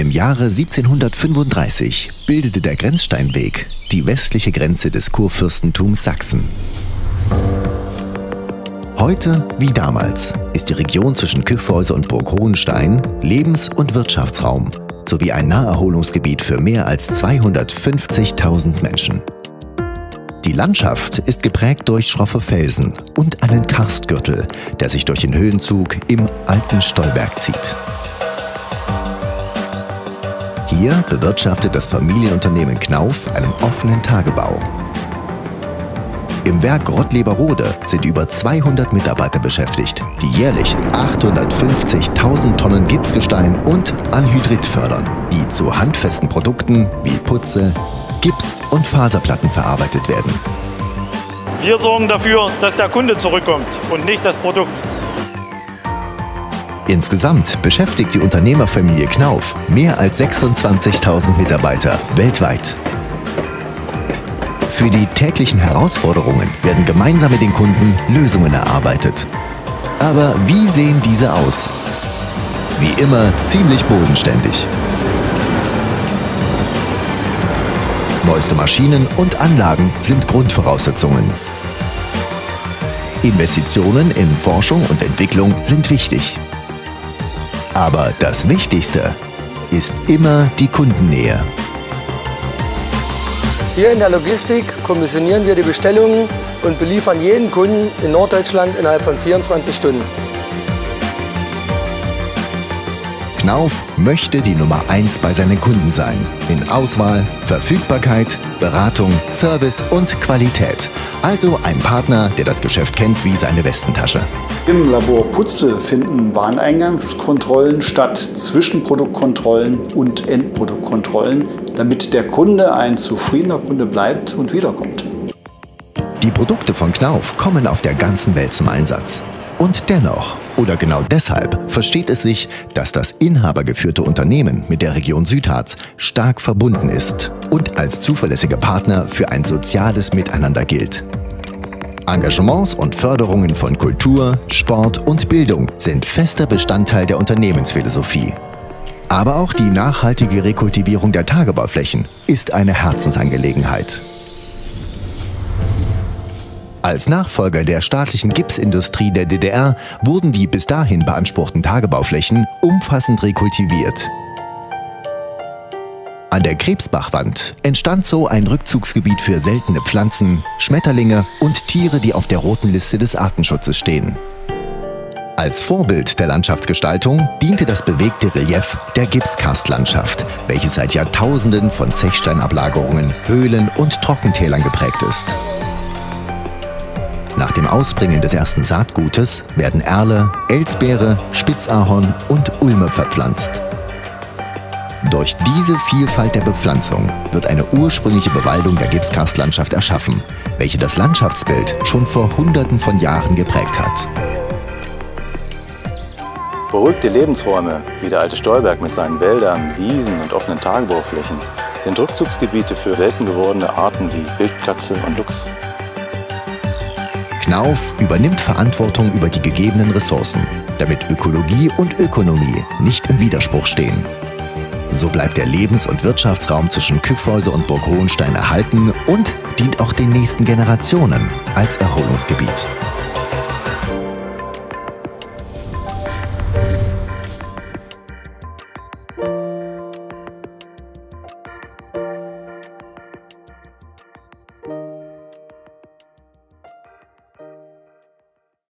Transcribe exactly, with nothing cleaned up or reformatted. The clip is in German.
Im Jahre siebzehnhundertfünfunddreißig bildete der Grenzsteinweg die westliche Grenze des Kurfürstentums Sachsen. Heute wie damals ist die Region zwischen Kyffhäuser und Burg Hohenstein Lebens- und Wirtschaftsraum sowie ein Naherholungsgebiet für mehr als zweihundertfünfzigtausend Menschen. Die Landschaft ist geprägt durch schroffe Felsen und einen Karstgürtel, der sich durch den Höhenzug im alten Stollberg zieht. Hier bewirtschaftet das Familienunternehmen Knauf einen offenen Tagebau. Im Werk Rottleberode sind über zweihundert Mitarbeiter beschäftigt, die jährlich achthundertfünfzigtausend Tonnen Gipsgestein und Anhydrit fördern, die zu handfesten Produkten wie Putze, Gips und Faserplatten verarbeitet werden. Wir sorgen dafür, dass der Kunde zurückkommt und nicht das Produkt. Insgesamt beschäftigt die Unternehmerfamilie Knauf mehr als sechsundzwanzigtausend Mitarbeiter weltweit. Für die täglichen Herausforderungen werden gemeinsam mit den Kunden Lösungen erarbeitet. Aber wie sehen diese aus? Wie immer ziemlich bodenständig. Neueste Maschinen und Anlagen sind Grundvoraussetzungen. Investitionen in Forschung und Entwicklung sind wichtig. Aber das Wichtigste ist immer die Kundennähe. Hier in der Logistik kommissionieren wir die Bestellungen und beliefern jeden Kunden in Norddeutschland innerhalb von vierundzwanzig Stunden. Knauf möchte die Nummer eins bei seinen Kunden sein. In Auswahl, Verfügbarkeit, Beratung, Service und Qualität. Also ein Partner, der das Geschäft kennt wie seine Westentasche. Im Labor Putze finden Wareneingangskontrollen statt, Zwischenproduktkontrollen und Endproduktkontrollen, damit der Kunde ein zufriedener Kunde bleibt und wiederkommt. Die Produkte von Knauf kommen auf der ganzen Welt zum Einsatz. Und dennoch, oder genau deshalb, versteht es sich, dass das inhabergeführte Unternehmen mit der Region Südharz stark verbunden ist und als zuverlässiger Partner für ein soziales Miteinander gilt. Engagements und Förderungen von Kultur, Sport und Bildung sind fester Bestandteil der Unternehmensphilosophie. Aber auch die nachhaltige Rekultivierung der Tagebauflächen ist eine Herzensangelegenheit. Als Nachfolger der staatlichen Gipsindustrie der D D R wurden die bis dahin beanspruchten Tagebauflächen umfassend rekultiviert. An der Krebsbachwand entstand so ein Rückzugsgebiet für seltene Pflanzen, Schmetterlinge und Tiere, die auf der roten Liste des Artenschutzes stehen. Als Vorbild der Landschaftsgestaltung diente das bewegte Relief der Gipskarstlandschaft, welches seit Jahrtausenden von Zechsteinablagerungen, Höhlen und Trockentälern geprägt ist. Nach dem Ausbringen des ersten Saatgutes werden Erle, Elsbeere, Spitzahorn und Ulme verpflanzt. Durch diese Vielfalt der Bepflanzung wird eine ursprüngliche Bewaldung der Gipskarstlandschaft erschaffen, welche das Landschaftsbild schon vor Hunderten von Jahren geprägt hat. Berückte Lebensräume wie der alte Stollberg mit seinen Wäldern, Wiesen und offenen Tagebauflächen sind Rückzugsgebiete für selten gewordene Arten wie Wildkatze und Luchs. Knauf übernimmt Verantwortung über die gegebenen Ressourcen, damit Ökologie und Ökonomie nicht im Widerspruch stehen. So bleibt der Lebens- und Wirtschaftsraum zwischen Kyffhäuser und Burg Hohenstein erhalten und dient auch den nächsten Generationen als Erholungsgebiet.